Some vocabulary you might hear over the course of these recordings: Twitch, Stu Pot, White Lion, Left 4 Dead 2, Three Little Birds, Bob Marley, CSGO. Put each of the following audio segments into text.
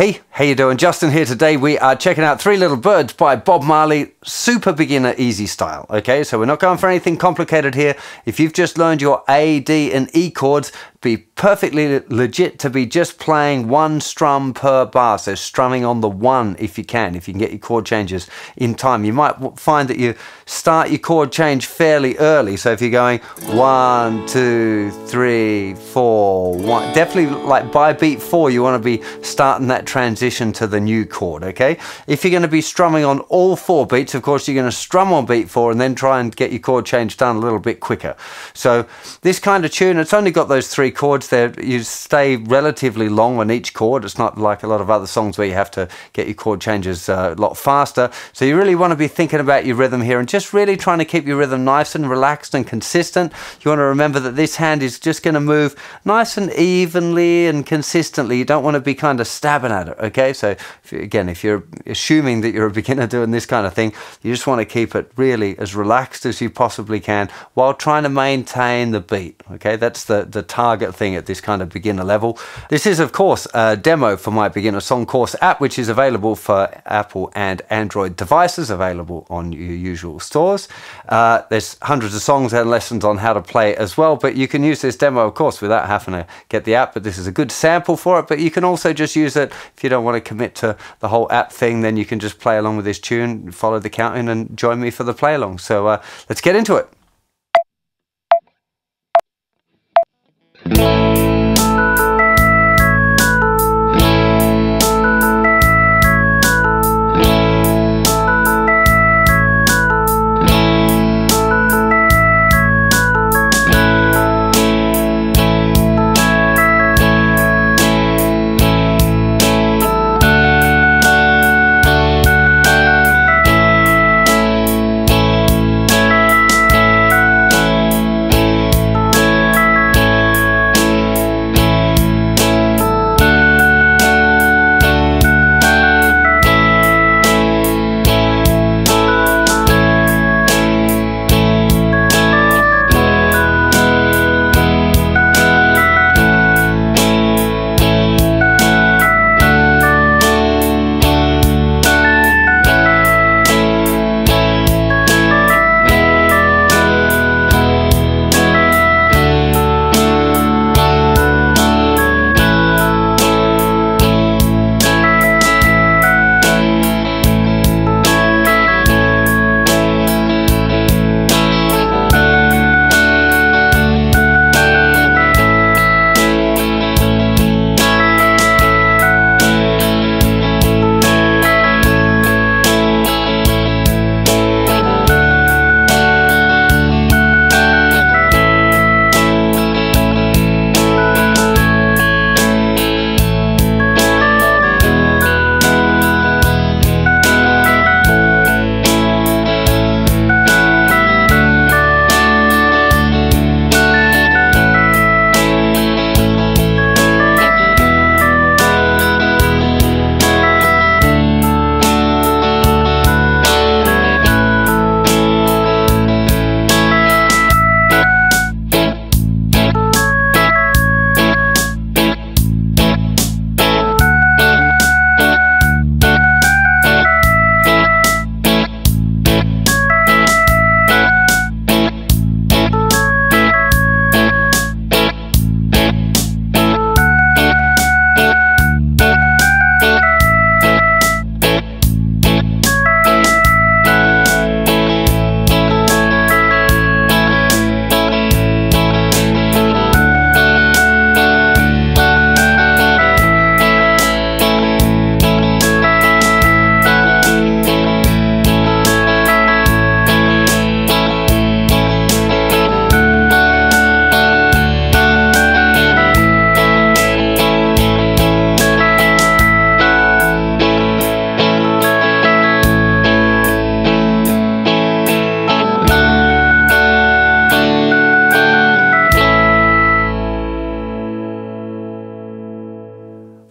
Hey, how you doing? Justin here. Today we are checking out Three Little Birds by Bob Marley, super beginner easy style. Okay, so we're not going for anything complicated here. If you've just learned your A, D and E chords, be perfectly legit to be just playing one strum per bar. So strumming on the one if you can get your chord changes in time. You might find that you start your chord change fairly early. So if you're going 1, 2, 3, 4, 1, definitely like by beat 4, you want to be starting that transition to the new chord, okay? If you're going to be strumming on all 4 beats, of course, you're going to strum on beat 4 and then try and get your chord change done a little bit quicker. So this kind of tune, it's only got those 3 chords there. You stay relatively long on each chord. It's not like a lot of other songs where you have to get your chord changes a lot faster. So you really want to be thinking about your rhythm here and just really trying to keep your rhythm nice and relaxed and consistent. You want to remember that this hand is just going to move nice and evenly and consistently. You don't want to be kind of stabbing at it, okay? So if you're assuming that you're a beginner doing this kind of thing, you just want to keep it really as relaxed as you possibly can while trying to maintain the beat, okay? That's the target thing at this kind of beginner level. This is, of course, a demo for my beginner song course app, which is available for Apple and Android devices, available on your usual stores. There's hundreds of songs and lessons on how to play it as well, but you can use this demo, of course, without having to get the app, but this is a good sample for it. But you can also just use it. If you don't want to commit to the whole app thing, then you can just play along with this tune, follow the counting, and join me for the play along. So let's get into it.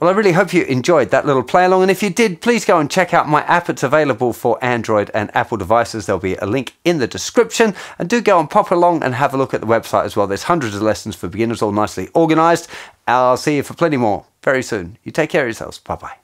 Well, I really hope you enjoyed that little play along, and if you did, please go and check out my app. It's available for Android and Apple devices. There'll be a link in the description, and do go and pop along and have a look at the website as well. There's hundreds of lessons for beginners, all nicely organized. I'll see you for plenty more very soon. You take care of yourselves. Bye bye.